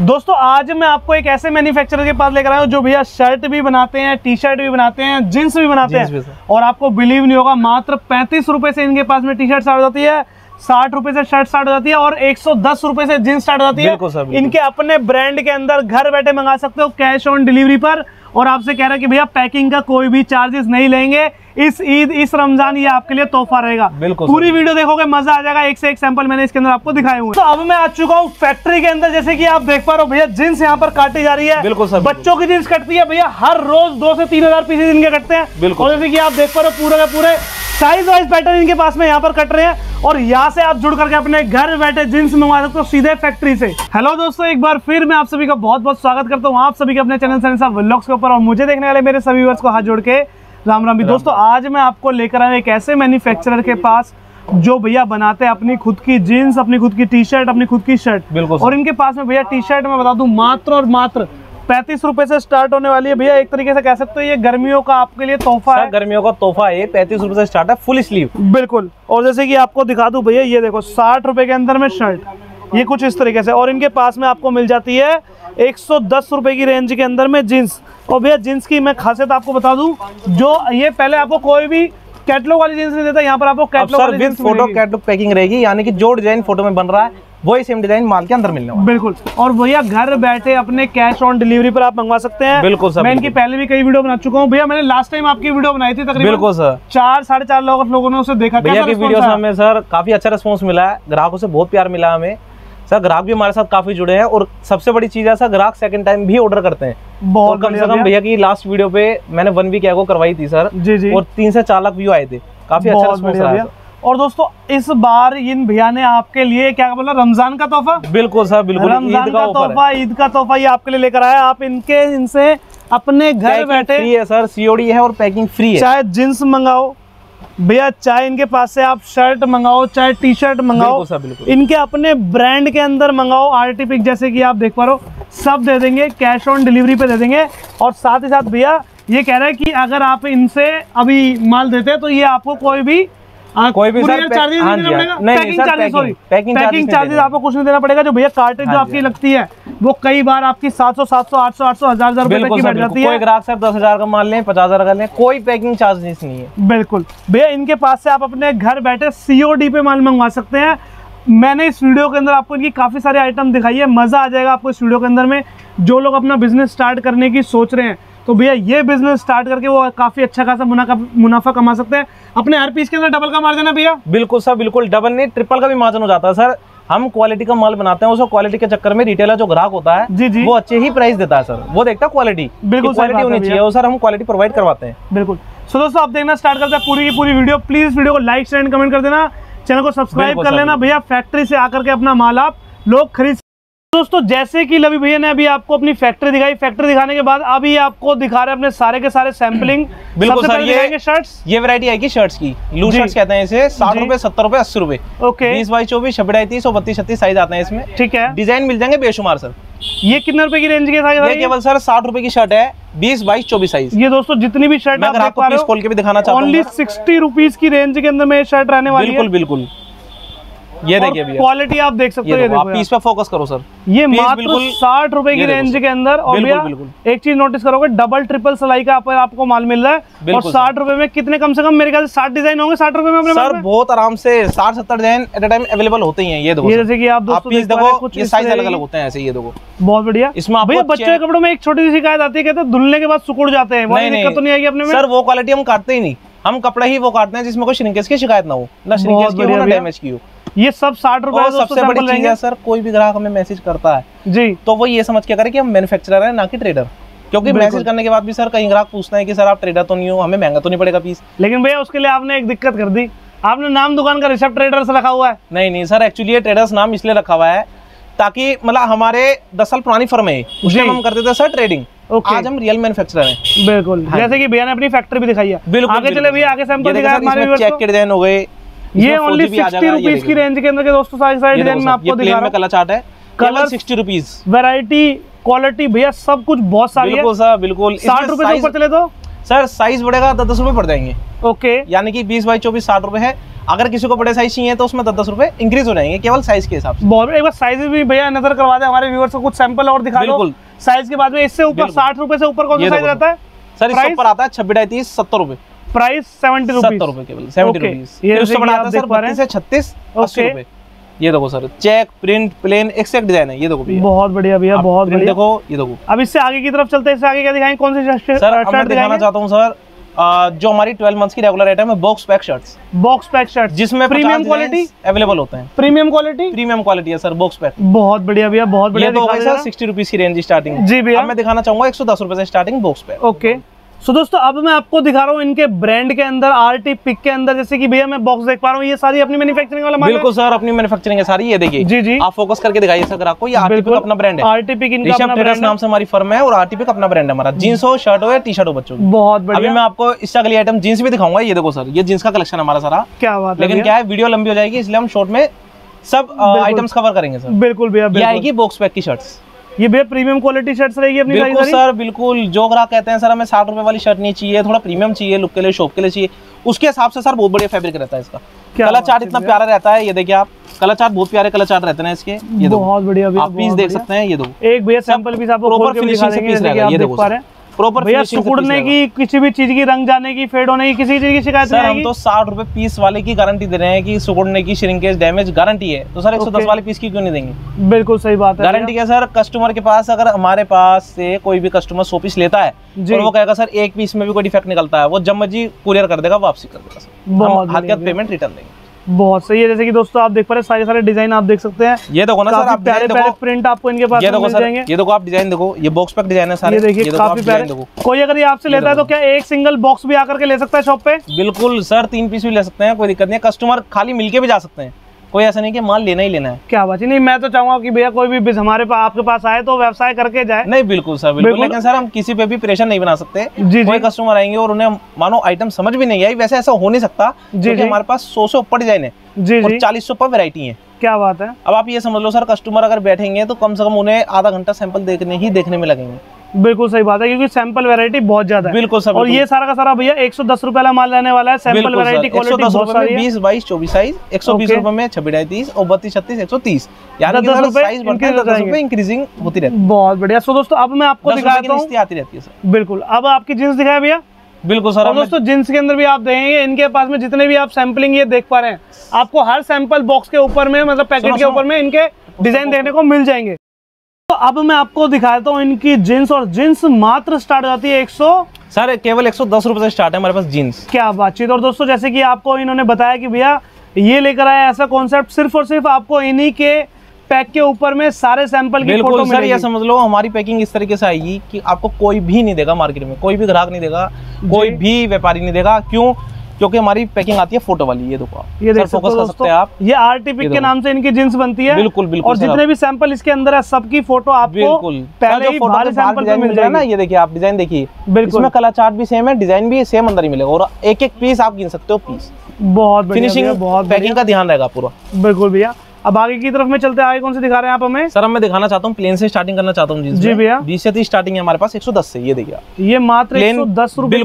दोस्तों आज मैं आपको एक ऐसे मैन्युफैक्चरर के पास लेकर आया हूँ जो भैया शर्ट भी बनाते हैं, टी शर्ट भी बनाते हैं, जींस भी बनाते हैं। और आपको बिलीव नहीं होगा, मात्र 35 रुपए से इनके पास में टी शर्ट स्टार्ट हो जाती है, 60 रुपए से शर्ट स्टार्ट हो जाती है और 110 रुपए से जींस स्टार्ट हो जाती है। बिल्कुल। इनके अपने ब्रांड के अंदर घर बैठे मंगा सकते हो कैश ऑन डिलीवरी पर। और आपसे कह रहा है कि भैया पैकिंग का कोई भी चार्जेस नहीं लेंगे। इस ईद, इस रमजान ये आपके लिए तोहफा रहेगा। बिल्कुल। पूरी वीडियो देखोगे मजा आ जाएगा। एक से एक सैंपल मैंने इसके अंदर आपको दिखाए हुए। तो अब मैं आ चुका हूँ फैक्ट्री के अंदर। जैसे कि आप देख पा रहे हो भैया जींस यहाँ पर काटी जा रही है। बिल्कुल सर। बच्चों की जींस कटती है भैया हर रोज 2 से 3 हजार पीसेज इनके कटते हैं। बिल्कुल। जैसे कि आप देख पा रहे हो पूरे का पूरे साइज वाइज पैटर्न इनके पास में यहाँ पर कट रहे हैं और यहाँ से आप जुड़ करके अपने घर बैठे जींस मंगवा सकते हो सीधे फैक्ट्री से। हेलो दोस्तों, एक बार फिर मैं आप सभी का बहुत बहुत स्वागत करता हूँ आप सभी के अपने चैनल सैनी साहब व्लॉग्स के ऊपर। और मुझे देखने वाले मेरे सभी व्यूअर्स को हाथ जोड़ के राम राम भी। दोस्तों आज मैं आपको लेकर आया एक ऐसे मैन्युफैक्चरर के पास जो भैया बनाते हैं अपनी खुद की जीन्स, अपनी खुद की टी शर्ट, अपनी खुद की शर्ट। बिल्कुल। और इनके पास में भैया टी शर्ट मैं बता दूं मात्र और मात्र 35 रुपए से स्टार्ट होने वाली है। भैया एक तरीके से कह सकते हो ये गर्मियों का आपके लिए तोहफा है। गर्मियों का तोहफा है, 35 रुपए से स्टार्ट है फुल स्लीव। बिल्कुल। और जैसे कि आपको दिखा दूं भैया ये देखो 60 रुपए के अंदर में शर्ट, ये कुछ इस तरीके से। और इनके पास में आपको मिल जाती है 110 रुपए की रेंज के अंदर में जीन्स। और भैया जीन्स की मैं खासियत आपको बता दूं, जो ये पहले आपको कोई भी कैटलॉग वाली जीन्स नहीं देता, यहाँ पर आपको कैटलॉग वाली जींस फोटो कैटलॉग पैकिंग रहेगी, यानी कि जो डिजाइन फोटो में बन रहा है वही सेम डिजाइन माल के अंदर मिलने वाला है। बिल्कुल। और भैया घर बैठे अपने कैश ऑन डिलीवरी पर आप मंगवा सकते हैं। बिल्कुल सर। मैं इनकी पहले भी कई वीडियो बना चुका हूँ भैया। मैंने लास्ट टाइम आपकी वीडियो बनाई थी तकरीबन। बिल्कुल सर। 4-4.5 लाख लोगों ने उसे देखा। भैया की वीडियो से हमें सर काफी अच्छा रिस्पॉन्स मिला है, ग्राहकों से बहुत प्यार मिला हमें सर। ग्राहक भी हमारे साथ काफी जुड़े हैं और सबसे बड़ी चीज है सर ग्राहक सेकंड टाइम भी ऑर्डर करते हैं। बहुत कम से कम भैया की लास्ट वीडियो पे मैंने 1 वीक एगो करवाई थी सर। जी। और 3 से 4 लाख व्यू आए थे, काफी अच्छा रिस्पॉन्स आया। और दोस्तों इस बार इन भैया ने आपके लिए क्या बोला, रमजान का तोहफा। बिल्कुल सर बिल्कुल। रमजान का तोहफा, ईद का तोहफा ये आपके लिए लेकर आया। आप इनके इनसे अपने घर बैठे फ्री है सर, सीओडी है और पैकिंग फ्री है। चाहे जींस मंगाओ भैया, चाहे इनके पास से आप शर्ट मंगाओ, चाहे टी शर्ट मंगाओ। बिल्कुल बिल्कुल। इनके अपने ब्रांड के अंदर मंगाओ आर्टिपिक, जैसे कि आप देख पा रहे हो सब दे देंगे, कैश ऑन डिलीवरी पे दे देंगे। और साथ ही साथ भैया ये कह रहे हैं कि अगर आप इनसे अभी माल देते हैं तो ये आपको कोई भी सर चार्जेस नहीं देना पड़ेगा। Packing charges, sorry packing charges आपको कुछ नहीं देना पड़ेगा। जो भैया कार्टेज जो आपकी लगती है वो कई बार आपकी 700, 750, 800, 1000 रुपए तक की बैठ जाती है। कोई ग्राहक सर 10,000 का माल लें, 50,000 का लें, कोई पैकिंग चार्जेस नहीं है। बिल्कुल। भैया इनके पास से आप अपने घर बैठे सीओडी पे माल मंगवा सकते हैं। मैंने इस वीडियो के अंदर आपको इनकी काफी सारे आइटम दिखाई है, मजा आ जाएगा आपको इस वीडियो के अंदर में। जो लोग अपना बिजनेस स्टार्ट करने की सोच रहे हैं तो भैया ये बिजनेस स्टार्ट करके वो काफी अच्छा खासा मुनाफा कमा सकते हैं। अपने हर पीस के अंदर डबल का मार्जिन है भैया। बिल्कुल सर बिल्कुल। डबल नहीं, ट्रिपल का भी मार्जिन हो जाता है सर। हम क्वालिटी का माल बनाते हैं, उसको क्वालिटी के चक्कर में रिटेलर जो ग्राहक होता है जी। वो अच्छे ही प्राइस देता है सर, वो देखता है क्वालिटी। बिल्कुल क्वालिटी होनी चाहिए और सर हम क्वालिटी प्रोवाइड करवाते हैं। बिल्कुल। सो दोस्तों आप देखना स्टार्ट करते हैं पूरी की पूरी वीडियो। प्लीज वीडियो को लाइक शेयर एंड कमेंट कर देना, चैनल को सब्सक्राइब कर लेना। भैया फैक्ट्री से आकर के अपना माल आप लोग खरीद। दोस्तों जैसे कि लवी भैया ने अभी आपको अपनी फैक्ट्री दिखाई, फैक्ट्री दिखाने के बाद अभी आपको दिखा रहे हैं अपने सारे के सारे सैंपलिंग। बिल्कुल सर। ये शर्ट्स, ये वैरायटी आएगी शर्ट्स की, लू शर्ट्स कहते हैं इसे। 60 रुपए 70 रुपए 80 रुपए। ओके। 20x24, 26x38 साइज आते हैं इसमें। ठीक है। डिजाइन मिल जाएंगे बेशुमार सर। ये कितने रुपए की रेंज के साइज है? केवल सर 60 रुपए की शर्ट है, 20x24 साइज। ये दोस्तों जितनी भी शर्ट आपको पीस खोल के भी दिखाना चाहता हूं, ओनली 60 रुपीज की रेंज के अंदर में शर्ट रहने वाली है। बिल्कुल बिल्कुल। ये देखिए भैया क्वालिटी आप देख सकते हो। आप पीस पे फोकस करो सर। ये मात्र 60 रुपए की रेंज के अंदर। और भैया एक चीज नोटिस करोगे डबल ट्रिपल सिलाई का आपको माल मिल रहा है। और 60 रुपए में कितने कम से कम मेरे ख्याल से 60 डिजाइन होंगे 60 रुपए में अपने सर। बहुत आराम से 60-70 design at a time available होते ही हैं। ये देखो, जैसे कि आप दोस्तों ये साइज अलग अलग होते हैं ऐसे। ये देखो बहुत बढ़िया। इसमें भैया बच्चों के कपड़ों में एक छोटी सी शिकायत आती है, कहते हैं धुलने के बाद सिकुड़ जाते हैं। दिक्कत तो नहीं आएगी अपने में सर? वो क्वालिटी हम काटते ही नहीं, हम कपड़े ही वो काटते हैं जिसमें कोई श्रिंकेज की शिकायत ना हो, ना श्रिंकेज की हो, ना डैमेज की हो। ये सब 60 रुपए। सबसे बड़ी चीज है सर, कोई भी ग्राहक हमें मैसेज करता है जी तो वो ये समझ के करे कि हम मैन्युफैक्चरर हैं ना कि ट्रेडर। क्योंकि मैसेज करने के बाद भी सर कई ग्राहक पूछते हैं कि सर आप ट्रेडर तो नहीं हो, हमें महंगा तो नहीं पड़ेगा पीस? लेकिन भैया उसके लिए आपने एक दिक्कत कर दी, आपने नाम दुकान का ऋषभ ट्रेडर्स रखा हुआ है। नहीं नहीं सर, एक्चुअली ये ट्रेडर्स नाम इसलिए रखा हुआ है ताकि मतलब हमारे 10 साल पुरानी फर्म है, उसमें हम करते थे सर ट्रेडिंग। Okay. आज हम रियल मैन्युफैक्चरर हैं। बिल्कुल। हाँ। जैसे कि भैया ने अपनी फैक्ट्री भी दिखाई है। बिल्कुल। आगे चले भैया, आगे सैंपल दिखाया हमारे व्यूअर्स को। चेक के डिजाइन हो गए। ये ओनली 60 रुपीज की रेंज के अंदर के दोस्तों साइज साइड डिजाइन में आपको दिखा रहा हूं। कलर चार्ट है, कलर 60 रुपीज। वैरायटी क्वालिटी भैया सब कुछ बहुत सारी है। बिल्कुल सर बिल्कुल। 60 रुपए से ऊपर चले तो सर साइज बढ़ेगा 10-10 रुपये बढ़ जाएंगे। ओके, यानी कि 20 बाई 24 60 रुपये है। अगर किसी को बड़े साइज चाहिए तो उसमें 10-10 रुपये इंक्रीज हो जाएंगे केवल साइज के हिसाब से। बहुत एक बार साइज भी भैया नजर करवा दे हमारे व्यूअर्स को, कुछ सैंपल और दिखा दो। साइज के बाद में इससे ऊपर 60 रुपये से ऊपर कौन सा साइज रहता है सर? इससे ऊपर आता है 26 ढाई 30 70 रुपये। प्राइस 70 रुपये केवल, 70 रुपीज। ये उससे बड़ा आता है सर 32 से 36 80 रुपये। ये देखो sir, check print plain exact design है। ये देखो भैया, बहुत बढ़िया भैया, बहुत बढ़िया। देखो ये देखो, अब इससे आगे की तरफ चलते हैं। इससे आगे क्या दिखाएं, कौन से सर? मैं दिखाना चाहता हूं सर जो हमारी 12 मंथ्स की रेगुलर आइटम है, box pack shirts. Box pack shirt जिसमें प्रीमियम क्वालिटी अवेलेबल होते हैं। प्रीमियम क्वालिटी है सर बॉक्स पैक। बहुत बढ़िया भैया, बहुत बढ़िया। ये देखो सर 60 रुपीज की रेंज स्टार्टिंग। जी भैया, मैं दिखाना चाहूंगा 110 रुपए से starting box pack. Okay so दोस्तों, अब मैं आपको दिखा रहा हूँ इनके ब्रांड के अंदर, आरटी पिक के अंदर। जैसे कि भैया मैं बॉक्स देख पा रहा हूँ, ये सारी अपनी मैन्युफैक्चरिंग वाला माल है। बिल्कुल सर, अपनी मैन्युफैक्चरिंग है सारी। ये देखिए जी जी, आप फोकस करके दिखाइए सर आपको। ये आरटी पिक अपना ब्रांड है। आरटी पिक इनका अपना ब्रांड नाम से हमारी फर्म है और आरटी पिक अपना ब्रांड है हमारा। जींस हो, शर्ट हो या टी शर्ट हो बच्चों। बहुत बढ़िया। अभी मैं आपको इससे अगली आइटम जींस भी दिखाऊंगा। ये देखो सर, ये जींस का कलेक्शन हमारा सारा। क्या बात है। लेकिन क्या है, वीडियो लंबी हो जाएगी इसलिए हम शॉर्ट में सब आइटम्स कवर करेंगे सर। बिल्कुल भैया, ये आएगी बॉक्स पैक की शर्ट्स। ये भैया प्रीमियम क्वालिटी शर्ट्स रहेगी अपनी। बिल्कुल सर, बिल्कुल। जो ग्राहक कहते हैं सर हमें 60 रुपए वाली शर्ट नहीं चाहिए, थोड़ा प्रीमियम चाहिए, लुक के लिए, शॉप के लिए चाहिए, उसके हिसाब से सर बहुत बढ़िया फैब्रिक रहता है इसका। कलर चार्ट इतना प्यारा रहता है। ये देखिए आप, कलर चार्ट बहुत प्यारे कलर चार्ट रहते हैं इसके। ये बहुत बढ़िया, आप पीस देख सकते हैं। ये दो एक भैया सैंपल पीस आपको प्रॉपर फिनिशिंग से पीस रहेगा। ये देखो प्रॉपर भैया, सिकुड़ने की, किसी भी चीज की, रंग जाने की, फेड होने की, किसी चीज की शिकायत नहीं आएगी। हम तो 60 रुपए पीस वाले की गारंटी दे रहे हैं कि सिकुड़ने की, श्रिंकेज, डैमेज गारंटी है। तो सर 110 वाले पीस की क्यों नहीं देंगे? बिल्कुल सही बात है, गारंटी है सर। कस्टमर के पास, अगर हमारे पास से कोई भी कस्टमर 100 पीस लेता है और वो कहेगा सर एक पीस में भी कोई डिफेक्ट निकलता है, वो जब मर्जी कुरियर कर देगा, वापसी कर देगा सर, हाथ का पेमेंट रिटर्न देंगे। बहुत सही है। जैसे कि दोस्तों आप देख पा रहे हैं सारे डिजाइन आप देख सकते हैं। ये देखो ना सर, आप प्यारे प्यारे प्रिंट आपको इनके पास मिल जाएंगे। ये देखो आप डिजाइन देखो, ये बॉक्स पैक डिजाइन है सारे। ये देखिए काफी प्यारे। कोई अगर ये आपसे लेता है तो क्या एक सिंगल बॉक्स भी आकर के ले सकता है शॉप पे? बिल्कुल सर, 3 पीस भी ले सकते हैं, कोई दिक्कत नहीं है। कस्टमर खाली मिलके भी जा सकते हैं, कोई ऐसा नहीं कि माल लेना ही लेना है। क्या बात है। नहीं, मैं तो चाहूंगा कि भैया कोई भी हमारे पास आपके पास आए तो व्यवसाय करके जाए। नहीं बिल्कुल सर, बिल्कुल। लेकिन सर हम किसी पे भी प्रेशर नहीं बना सकते। कोई कस्टमर आएंगे और उन्हें मानो आइटम समझ भी नहीं आई, वैसे ऐसा हो नहीं सकता। क्योंकि हमारे पास 100 से ऊपर डिजाइन है और 40 से ऊपर वेरायटी है। क्या बात है। अब आप ये समझ लो सर, कस्टमर अगर बैठेंगे तो कम से कम उन्हें आधा घंटा सैंपल देखने में लगेंगे। बिल्कुल सही बात है, क्योंकि सैंपल वैरायटी बहुत ज्यादा है। बिल्कुल सर, और ये सारा का सारा भैया 110 रुपए वाला माल रहने वाला है। सैंपल वैरायटी क्वालिटी 110 रुपए में 20 बाई 24 साइज, 120 रुपए में 26 ढाई 30 और 32 36 130। यानी 10 रुपए इंक्रीजिंग होती रहती है। बहुत बढ़िया। सो दोस्तों अब मैं आपको दिखाता हूं, आती रहती है सर। बिल्कुल। अब आपकी जींस दिखाया भैया। बिल्कुल सर, और दोस्तों जींस के अंदर भी आप देखेंगे इनके पास में जितने भी आप सैंपलिंग ये देख पा रहे हैं, आपको हर सैंपल बॉक्स के ऊपर में, मतलब पैकेट के ऊपर में इनके डिजाइन देखने को मिल जाएंगे। तो अब मैं आपको दिखाता हूँ इनकी जींस, और जींस मात्र स्टार्ट हो जाती है 110 रुपए से स्टार्ट है हमारे पास जींस। क्या बातचीत। और दोस्तों जैसे कि आपको इन्होंने बताया कि भैया ये लेकर आया ऐसा कॉन्सेप्ट, सिर्फ और सिर्फ आपको इन्हीं के पैक के ऊपर में सारे सैंपल की फोटो मिलेगी। ये समझ लो हमारी पैकिंग इस तरीके से आएगी कि आपको कोई भी नहीं देगा, मार्केट में कोई भी ग्राहक नहीं देगा, कोई भी व्यापारी नहीं देगा। क्यों? क्योंकि हमारी पैकिंग आती है फोटो वाली। ये देखो आप, ये देख फोकस कर सकते हैं आप। ये आरटी पिक के नाम से इनकी जींस बनती है। बिल्कुल बिल्कुल। और जितने भी सैंपल इसके अंदर है सबकी फोटो आपको पहले ही बाहर सैंपल पे मिल जाएगी ना। ये देखिए आप डिजाइन देखिए, इसमें कलर चार्ट भी सेम है, डिजाइन भी सेम अंदर ही मिलेगा और एक एक पीस आप गिन सकते हो पीस। बहुत फिनिशिंग, बहुत पैकिंग का ध्यान रहेगा पूरा। बिल्कुल भैया, अब आगे की तरफ में चलते हैं। आगे कौन से दिखा रहे हैं आप हमें? सर मैं दिखाना चाहता हूँ, प्लेन से स्टार्टिंग करना चाहता हूँ। जी भैया, 20 से 30 स्टार्टिंग है हमारे पास 110 से। ये देखिए ये मात्र 110 रुपए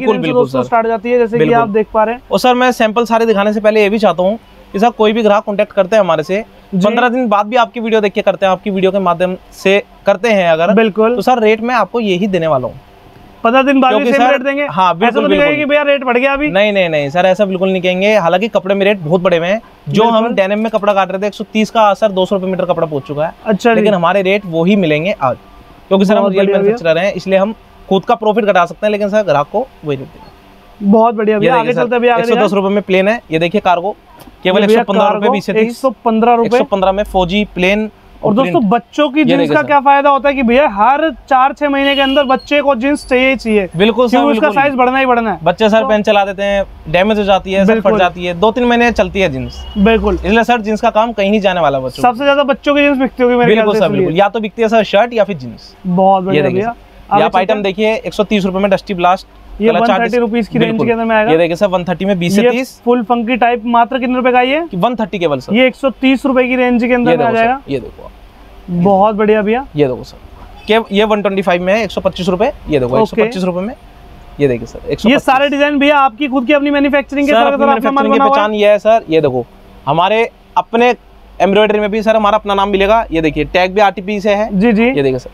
स्टार्ट जाती है, जैसे कि आप देख पा रहे हैं। और सर मैं सैंपल सारे दिखाने से पहले ये भी चाहता हूँ कि सर कोई भी ग्राहक कॉन्टेक्ट करते हैं हमारे से 15 दिन बाद भी आपकी वीडियो देख के करते हैं, आपकी वीडियो के माध्यम से करते हैं अगर, बिल्कुल तो सर रेट मैं आपको यही देने वाला हूँ। 15 दिन बाद भी सेम रेट देंगे? हाँ, बिल्कुल। ऐसा तो नहीं कहेंगे कि भैया रेट बढ़ गया अभी? नहीं नहीं नहीं सर, ऐसा बिल्कुल नहीं कहेंगे। हालांकि कपड़े में रेट बहुत बड़े हुए हैं। जो हम डेनिम में कपड़ा काट रहे थे 130 का सर 200 रुपए मीटर कपड़ा पहुंच चुका है। अच्छा, लेकिन हमारे रेट वो ही मिलेंगे आज, क्योंकि सर हम रियल मैन्युफैक्चरर हैं, इसलिए हम खुद का प्रॉफिट घटा सकते हैं, लेकिन सर ग्राहक को वही रेट देंगे। बहुत बढ़िया भैया, आगे चलते हैं भैया। 110 रुपए में प्लेन है। ये देखिए कार्गो केवल 115 रुपए 20 से 30 115 में फौजी प्लेन। और दोस्तों बच्चों की जींस का क्या फायदा होता है कि भैया हर 4-6 महीने के अंदर बच्चे को जींस चाहिए ही चाहिए। बिल्कुल सर, उसका साइज बढ़ना ही बढ़ना है। बच्चे सर पेन चला देते हैं, डैमेज हो जाती है, सर फट जाती है, 2-3 महीने चलती है जींस। बिल्कुल, इसलिए सर जींस का काम कहीं नहीं जाने वाला। बच्चों सबसे ज्यादा बच्चों की जींस बिकती होगी मेरे ख्याल से। बिल्कुल, या तो बिकती है सर शर्ट या फिर जींस। बहुत बढ़िया। आप आइटम देखिए 130 रुपए में डस्टी ब्लास्ट। ये 130 रुपीज की रेंज के अंदर में आएगा। ये देखिए सर 130 में 20 से 30 फुल फंकी टाइप। मात्र कितने रुपए का ये? 130 केवल सर। ये 130 रुपए की रेंज के अंदर में आ जाएगा। ये देखो, बहुत बढ़िया भैया। ये देखो सर, ये 125 में 125 रुपए। ये देखो 125 रुपए में ये देखिए सर, ये सारे डिजाइन भैया आपकी खुद की अपनी मैन्युफैक्चरिंग के पहचान ये है सर। ये देखो हमारे अपने एम्ब्रॉयडरी में भी सर हमारा अपना नाम मिलेगा। ये देखिए टैग भी आरटीपी से है। जी जी ये देखिए सर,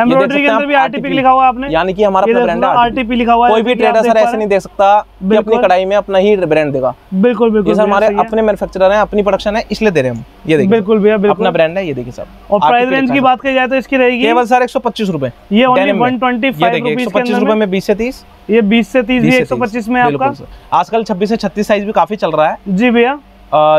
एम्ब्रॉयडरी के अंदर भी आरटीपी लिखा हुआ है आपने, यानी कि हमारा अपना ब्रांड है, आरटीपी लिखा हुआ है। कोई भी ट्रेडर सर ऐसे नहीं देख सकता कि अपनी कढ़ाई में अपना ही ब्रांड देगा। बिल्कुल बिल्कुल, ये हमारे अपने मैन्युफैक्चरर हैं, अपनी प्रोडक्शन है, इसलिए दे रहे हैं हम। ये देखिए बिल्कुल भैया अपना ब्रांड है। ये देखिए सर, और प्राइस रेंज की बात की जाए तो इसकी रहेगी केवल सर 125 रुपए। ये ओनली 125 रुपए में 20 से 30, ये 20 से 30 भी 125 में आपका। आजकल 26 से 36 साइज भी काफी चल रहा है। जी भैया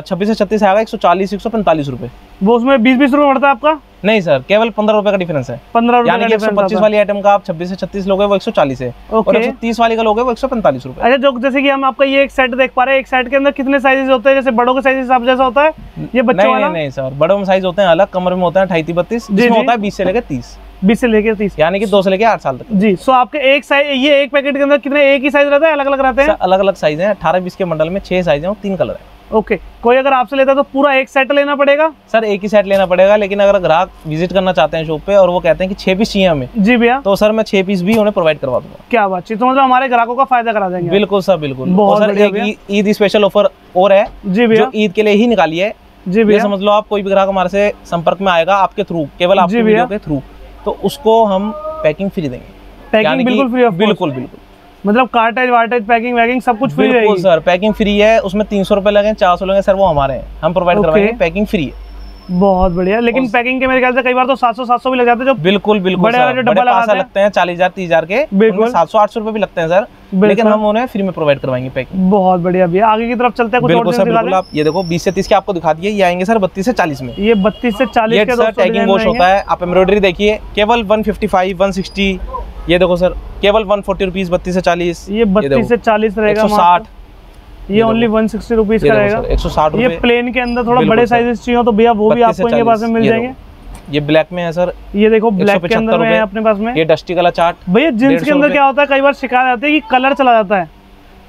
26 से 36 आएगा 140 145 रुपए। वो उसमें 20 रुपए बढ़ता है आपका? नहीं सर, केवल 15 रुपए का डिफरेंस है। 15 रुपए यानी 125 वाली आइटम का आप 26 से 36 लोगे वो 140 है, और 130 वाली का लोगे वो 145 रुपए। अच्छा, जो जैसे कि हम आपका ये एक सेट देख पा रहे हैं, एक सेट के अंदर कितने साइजेस होते हैं? जैसे बड़ों के साइज हिसाब जैसा होता है ये बच्चों वाला? नहीं सर, बड़ों में साइज होते हैं अलग, कमर में होता है 28 32, जिसमें होता है 20 से लेकर 30, 20 से लेकर 30 यानी कि 2 से लेकर 8 साल तक। जी। सो आपके एक साइज, ये एक पैकेट के अंदर कितने एक ही साइज रहता है? अलग अलग रहते हैं? अलग अलग साइज है। 18-20 के मंडल में 6 साइज है और 3 कलर है। ओके, कोई अगर आपसे लेता है तो पूरा एक सेट लेना पड़ेगा सर? एक ही सेट लेना पड़ेगा, लेकिन अगर ग्राहक विजिट करना चाहते हैं शॉप पे और वो कहते हैं कि 6 पीस चाहिए हमें, जी भैया, तो सर मैं 6 पीस भी उन्हें प्रोवाइड करवा दूंगा। क्या बात है, तो मतलब हमारे ग्राहकों का फायदा करा देंगे। बिल्कुल सर बिल्कुल। और सर ईद स्पेशल ऑफर और है जी भैया, ईद के लिए ही निकाली है। जी भैया, समझ लो आप कोई भी ग्राहक हमारे से संपर्क में आएगा आपके थ्रू, केवल आपके वीडियो के थ्रू, तो उसको हम पैकिंग फ्री देंगे। पैकिंग बिल्कुल फ्री? बिल्कुल बिल्कुल, मतलब कार्टेज वार्टेज पैकिंग वैकिंग सब कुछ फ्री रहेगी सर। पैकिंग फ्री है, उसमें 300 रुपए लगे 400 लगे सर वो हमारे हैं, हम प्रोवाइड करवाएंगे। पैकिंग फ्री है, बहुत बढ़िया। लेकिन पैकिंग के मेरे ख्याल से कई बार तो 700-700 भी लग जाते हैं जो बिल्कुल बिल्कुल बड़े डब्बा लगते हैं 40,000-30,000 के, बिल्कुल 700-800 रुपए भी लगते हैं सर, लेकिन हम उन्हें फ्री में प्रोवाइड करवाएंगे पैकिंग। बहुत बढ़िया भैया, आगे की तरफ चलते हैं। बिल्कुल सर बिल्कुल। आप ये देखो 20 से 30 के आपको दिखा दिए, ये आएंगे सर 32 से 40 में। ये 32 से 40 का टैगिंग वॉश होता है। आप एम्ब्रॉयडरी देखिए केवल 155-160, ये देखो सर केवल 140 रुपीज 32 से 40, ये 32 से 40 रहेगा। 160, ये ओनली 160 रुपीज का रहेगा। 160। ये प्लेन के अंदर थोड़ा बड़े साइजेस चाहिए तो भैया वो भी आपको इनके पास में मिल जाएंगे। ये ब्लैक में है सर, ये देखो ब्लैक के अंदर है अपने पास में। ये डस्टी कलर चार्ट भैया, जींस के अंदर क्या होता है कई बार शिकायत आती है कि कलर चला जाता है,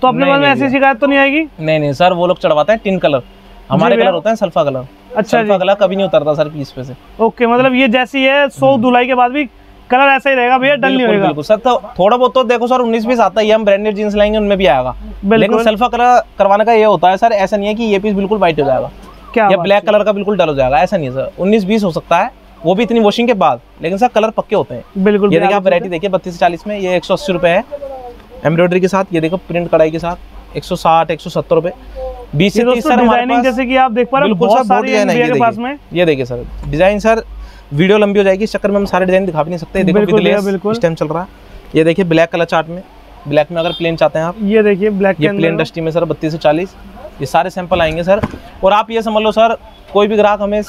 तो अपने पास में ऐसी शिकायत तो नहीं आएगी? नहीं नहीं सर, वो लोग चढ़वाते हैं टिन कलर, हमारे कलर होता है सल्फा कलर। अच्छा, सल्फा कलर कभी नहीं उतरता सर पीस पे से। ओके, मतलब ये जैसी है 100 धुलाई के बाद भी कलर ऐसा ही रहेगा भैया, डल नहीं होगा। बिल्कुल सर, तो थोड़ा बहुत तो देखो सर 19 पीस आता है, हम ब्रांडेड जींस लाएंगे उनमें भी आएगा, लेकिन सल्फा कलर करवाने का ये होता है सर, ऐसा नहीं है कि ये पीस बिल्कुल व्हाइट हो जाएगा क्या या ब्लैक कलर का बिल्कुल डल हो जाएगा, ऐसा नहीं है सर। 19-20 हो सकता है वो भी इतनी वॉशिंग के बाद, लेकिन सर कलर पक्के होते हैं। बिल्कुल, ये देखिए आप वैरायटी देखिए 32 से 40 में। ये 180 रुपए है एम्ब्रॉयडरी के साथ, ये देखो प्रिंट कढ़ाई के साथ 160-170 रुपए। 20 से 30 सर डिजाइनिंग, जैसे कि आप देख पा रहे हो बहुत सारी के पास में। ये देखिए सर डिजाइन, सर वीडियो लंबी हो जाएगी, इस चक्कर में हम सारे डिजाइन दिखा भी नहीं सकते। देखो बिल्कुल इस टाइम चल रहा है। ये देखिए ब्लैक कलर चार्ट में, ब्लैक में अगर प्लेन चाहते हैं आप, ये देखिए ब्लैक, ये प्लेन डस्टी में सर 32 से 40 ये सारे सैंपल आएंगे सर। और आप ये समझ लो सर, कोई भी ग्राहक हमें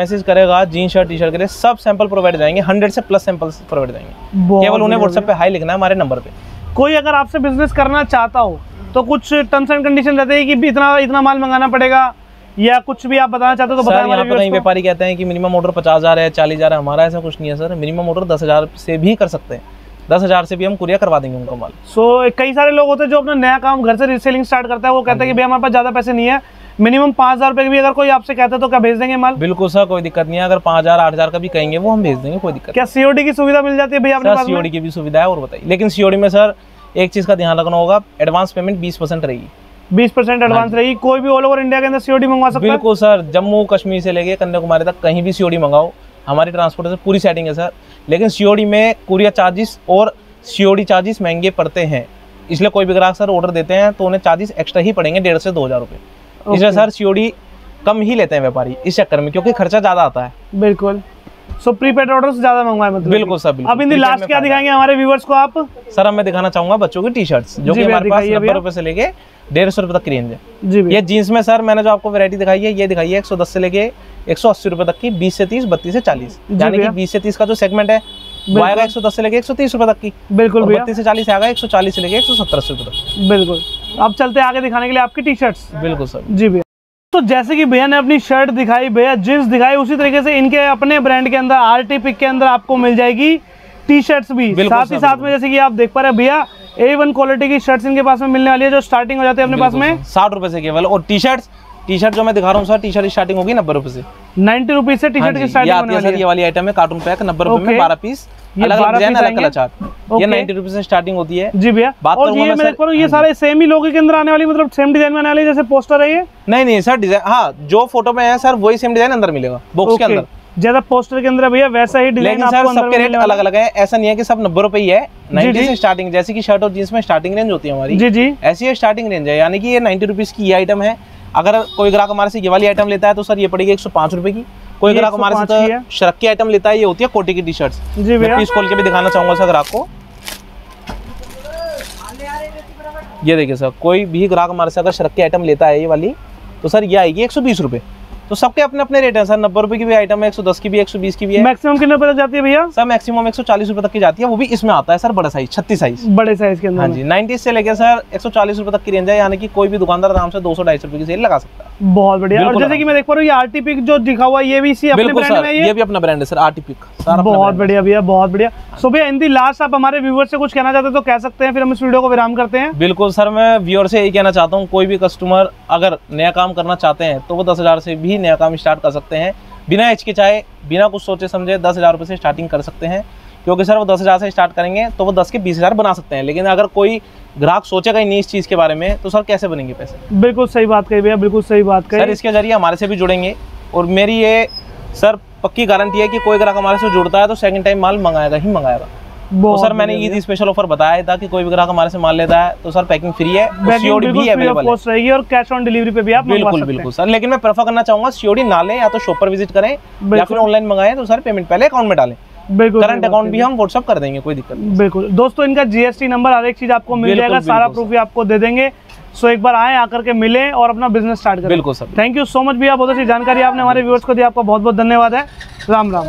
मैसेज करेगा जींस शर्ट टी शर्ट के लिए, सब सैंपल प्रोवाइड जाएंगे, 100 से प्लस सैंपल प्रोवाइड जाएंगे। केवल उन्हें व्हाट्सएप पे हाई लिखना है हमारे नंबर पे। कोई अगर आपसे बिजनेस करना चाहता हो तो कुछ टर्म्स एंड कंडीशन रहते हैं कि इतना इतना माल मंगाना पड़ेगा या कुछ भी आप बताना चाहते हो तो बताएं। यहाँ पर व्यापारी कहते हैं कि मिनिमम ऑर्डर 50,000 है 40,000 है, हमारा ऐसा कुछ नहीं है सर। मिनिमम ऑर्डर 10,000 से भी कर सकते हैं, 10,000 से भी हम कुरियर करवा देंगे उनका माल। सो कई सारे लोग होते हैं जो अपना नया काम घर से रीसेलिंग स्टार्ट करता है, वो कहते हैं कि भैया हमारे पास ज्यादा पैसे नहीं है, मिनिमम 5,000 रुपए का भी अगर कोई आपसे कहता है तो क्या भेज देंगे माल? बिल्कुल सर, कोई दिक्कत नहीं है। अगर 5,000-8,000 का भी कहेंगे वो हम भेज देंगे, कोई दिक्कत। क्या सीओडी की सुविधा मिल जाती है भैया आपके पास? सीओडी की भी सुविधा है और बताइए, लेकिन सीओडी में सर एक चीज का ध्यान रखना होगा, एडवांस पेमेंट 20% रहेगी। 20% एडवांस रहेगी। कोई भी ऑल ओवर इंडिया के अंदर सीओडी मंगवा सकता है? बिल्कुल सर, जम्मू कश्मीर से लेके कन्याकुमारी तक कहीं भी सीओडी मंगाओ, हमारी ट्रांसपोर्ट से पूरी सेटिंग है सर। लेकिन सीओडी में कुरियर चार्जेस और सीओडी चार्जेस महंगे पड़ते हैं, इसलिए कोई भी ग्राहक सर ऑर्डर देते हैं तो उन्हें चार्जेस एक्स्ट्रा ही पड़ेंगे 1,500 से 2,000 रुपये। इसलिए सर सीओडी कम ही लेते हैं व्यापारी इस चक्कर में, क्योंकि खर्चा ज्यादा आता है। बिल्कुल, सो प्रीपेड ऑर्डर से ज्यादा मंगवाए मतलब। बिल्कुल सर बिल्कुल। अब इन लास्ट क्या दिखाएंगे हमारे व्यूअर्स को आप? सर मैं दिखाना चाहूंगा बच्चों की टी शर्ट्स, जो कि हमारे पास 90 रुपए से लेके 150 रुपए तक की रेंज है। जी भैया, ये जींस में सर मैंने जो आपको वैरायटी दिखाई है, ये दिखाई है 110 से लेके 180 रुपए तक की, 20 से 30, 32 से 40, यानी कि 20 से 30 का जो सेगमेंट है वो आएगा 110 से लेके 130 रुपए तक की। बिल्कुल, 32 से 40 आएगा 140 से लेके 170 रुपए तक। बिल्कुल, अब चलते हैं आगे दिखाने के लिए आपकी टी शर्ट्स। बिल्कुल सर जी भैया, तो जैसे कि भैया ने अपनी शर्ट दिखाई, भैया जींस दिखाई, उसी तरीके से इनके अपने ब्रांड के अंदर आरटी पिक के अंदर आपको मिल जाएगी टी शर्ट्स भी। साथ ही साथ में जैसे कि आप देख पा रहे हैं भैया A1 क्वालिटी की शर्ट्स इनके पास में मिलने वाली है, जो स्टार्टिंग हो जाती है अपने पास में 60 रुपए से केवल, और टी शर्ट्स टी शर्ट जो मैं दिखा रहा हूँ सर, टी शर्ट की स्टार्टिंग होगी 90 रुपए से, 90 रुपए से टी शर्ट की स्टार्टिंग होने वाली है। ये वाली आइटम है कार्टून पैक 90 रुपए में 12 पीस, अलग-अलग डिजाइन अलग कलर चार्ट, ये 90 रुपए से स्टार्टिंग होती है जी भैया। बात करूंगा मैं सर, ये सारे सेम ही लोगो के अंदर आने वाली, मतलब सेम डिजाइन में आने वाली जैसे पोस्टर है ये? नहीं नहीं सर, डिजाइन हाँ जो फोटो में है सर वही सेम डिजाइन अंदर मिलेगा बॉक्स के अंदर, जैसा पोस्टर के अंदर भैया वैसा ही डिजाइन आपको अंदर मिलेगा। रेट अलग अलग है, ऐसा नहीं है कि सब 90 रुपए ही है, 90 से स्टार्टिंग, जैसे कि शर्ट और जींस में स्टार्टिंग रेंज होती है हमारी जी जी, ऐसी स्टार्टिंग रेंज है। यानी कि ये 90 रुपीज की ये आइटम है। अगर कोई ग्राहक हमारे से ये वाली आइटम लेता है तो सर ये पड़ेगी 105 रुपए की। कोई ग्राहक हमारे से तो शर्ट की आइटम लेता है, ये होती है कोटी की टी शर्ट्स। मैं पीस खोल के भी दिखाना चाहूंगा सर ग्राहक को, ये देखिए सर। कोई भी ग्राहक हमारे से अगर शर्ट की आइटम लेता है ये वाली तो सर ये आएगी 120 रुपए। तो सबके अपने अपने रेट हैं सर, 90 रुपए की भी आइटम है, 110 की भी, 120 की भी है। मैक्सिमम कितने रुपए तक जाती है भैया? सर मैक्सिमम 140 रुपए तक की जाती है, वो भी इसमें आता है सर बड़ा साइज, 36 साइज, बड़े साइज के अंदर। हाँ जी, 90 से लेकर सर 140 रुपए तक की रेंज है। यानी कि कोई भी दुकानदार आराम से 200-250 रुपए की सेल लगा सकता है। बहुत बढ़िया। और जैसे कि मैं देख पा रहा हूँ ये आरटीपी जो दिखा हुआ है, ये भी इसी अपने ब्रांड में है, ये भी अपना ब्रांड है सर आरटीपी। बहुत बढ़िया भैया, बहुत बढ़िया। सो भैया इन दी लास्ट आप हमारे व्यूअर्स से कुछ कहना चाहते हैं तो कह सकते हैं, फिर हम इस वीडियो को विराम करते हैं। बिल्कुल सर, मैं व्यूअर से यही कहना चाहता हूँ, कोई भी कस्टमर अगर नया काम करना चाहते हैं तो वो 10,000 से भी नया काम स्टार्ट कर सकते हैं, बिना हिचकिचाए, बिना कुछ सोचे समझे 10,000 रुपए से स्टार्टिंग कर सकते हैं। क्योंकि सर वो 10,000 से स्टार्ट करेंगे तो वो 10 के 20,000 बना सकते हैं। लेकिन अगर कोई ग्राहक सोचेगा ही नहीं इस चीज़ के बारे में तो सर कैसे बनेंगे पैसे? बिल्कुल सही बात कही भैया, बिल्कुल सही बात कही। सर इसके जरिए हमारे से भी जुड़ेंगे और मेरी ये सर पक्की गारंटी है कि कोई ग्राहक हमारे से जुड़ता है तो सेकेंड टाइम माल मंगाएगा ही मंगाएगा। तो सर मैंने ईद स्पेशल ऑफर बताया था कि कोई भी ग्राहक हमारे से माल लेता है तो सर पैकिंग फ्री है, सीओडी भी अवेलेबल रहेगी और कैश ऑन डिलीवरी पे भी आप मंगवा सकते हैं। बिल्कुल सर, लेकिन मैं प्रेफर करना चाहूंगा सीओडी ना लें, या तो शॉप पर विजिट करें या फिर ऑनलाइन मंगाएं तो सर पेमेंट पहले अकाउंट में डालें। बिल्कुल, करंट अकाउंट भी हम व्हाट्सएप कर देंगे, कोई दिक्कत नहीं। बिल्कुल दोस्तों, इनका जीएसटी नंबर हर एक चीज आपको मिल जाएगा, सारा प्रूफ भी आपको दे देंगे। सो एक बार आए, आकर के मिलें और अपना बिजनेस स्टार्ट करें। बिल्कुल sir, thank you so much भैया, बहुत अच्छी जानकारी आपने हमारे व्यूअर्स को दी, आपका बहुत बहुत धन्यवाद है। राम राम।